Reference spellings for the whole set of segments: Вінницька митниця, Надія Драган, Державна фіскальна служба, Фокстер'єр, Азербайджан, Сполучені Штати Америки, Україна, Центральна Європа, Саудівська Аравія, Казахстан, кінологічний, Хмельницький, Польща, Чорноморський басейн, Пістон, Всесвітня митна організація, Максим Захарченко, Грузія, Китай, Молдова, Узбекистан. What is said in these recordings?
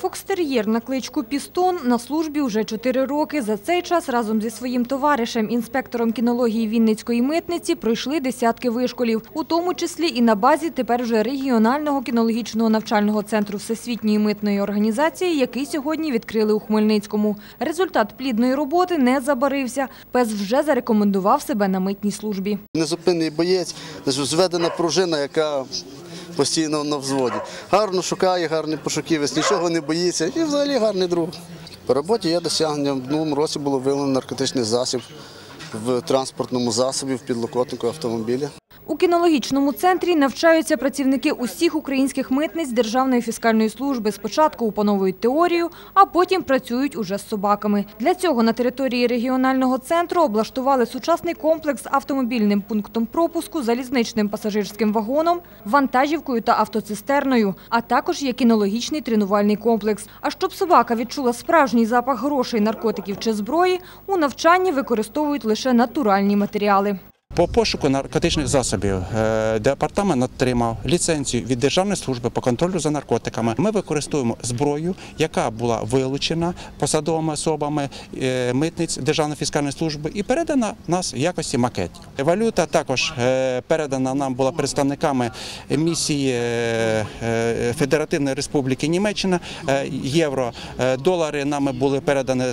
Фокстер'єр на кличку Пістон на службі уже 4 роки. За цей час разом зі своїм товаришем, інспектором кінології Вінницької митниці, пройшли десятки вишколів, у тому числі і на базі тепер вже регіонального кінологічного навчального центру Всесвітньої митної організації, який сьогодні відкрили у Хмельницькому. Результат плідної роботи не забарився. Пес вже зарекомендував себе на митній службі. Незупинний боєць, зведена пружина, яка постійно на взводі. Гарно шукає, гарний пошуківець, нічого не боїться і взагалі гарний друг. По роботі є досягнення. В минулому році було виявлено наркотичний засіб в транспортному засобі, в підлокотнику автомобіля. У кінологічному центрі навчаються працівники усіх українських митниць Державної фіскальної служби. Спочатку опановують теорію, а потім працюють уже з собаками. Для цього на території регіонального центру облаштували сучасний комплекс з автомобільним пунктом пропуску, залізничним пасажирським вагоном, вантажівкою та автоцистерною, а також є кінологічний тренувальний комплекс. А щоб собака відчула справжній запах грошей, наркотиків чи зброї, у навчанні використовують лише натуральні матеріали. По пошуку наркотичних засобів департамент отримав ліцензію від Державної служби по контролю за наркотиками. Ми використовуємо зброю, яка була вилучена посадовими особами митниць Державної фіскальної служби і передана нас в якості макетів. Валюта також передана нам була представниками місії Федеративної Республіки Німеччина. Євро, долари нами були передані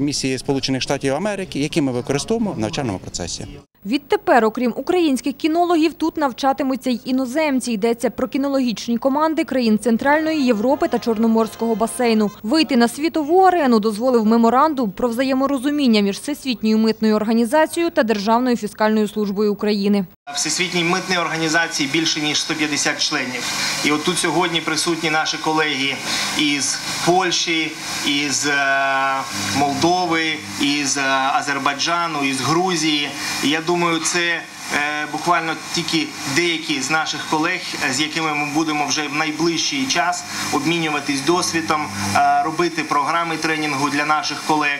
місії Сполучених Штатів Америки, які ми використовуємо в навчальному процесі. Відтепер, окрім українських кінологів, тут навчатимуться й іноземці. Йдеться про кінологічні команди країн Центральної Європи та Чорноморського басейну. Вийти на світову арену дозволив меморандум про взаєморозуміння між Всесвітньою митною організацією та Державною фіскальною службою України. Всесвітній митній організації більше ніж 150 членів. І от тут сьогодні присутні наші колеги із Польщі, із Молдови, із Азербайджану, із Грузії. Я думаю, це буквально тільки деякі з наших колег, з якими ми будемо вже в найближчий час обмінюватись досвідом, робити програми тренінгу для наших колег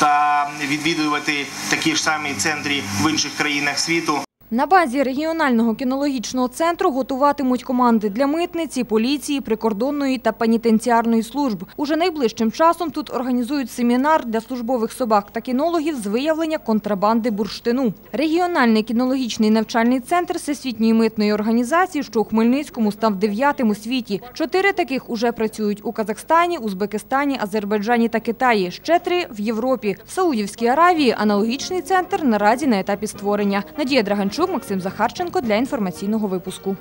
та відвідувати такі ж самі центри в інших країнах світу. На базі регіонального кінологічного центру готуватимуть команди для митниці, поліції, прикордонної та пенітенціарної служб. Уже найближчим часом тут організують семінар для службових собак та кінологів з виявлення контрабанди бурштину. Регіональний кінологічний навчальний центр Всесвітньої митної організації, що у Хмельницькому, став 9-м у світі. 4 таких уже працюють у Казахстані, Узбекистані, Азербайджані та Китаї. Ще 3 – в Європі. В Саудівській Аравії аналогічний центр наразі на етапі створення. Надія Драган, Максим Захарченко для інформаційного випуску.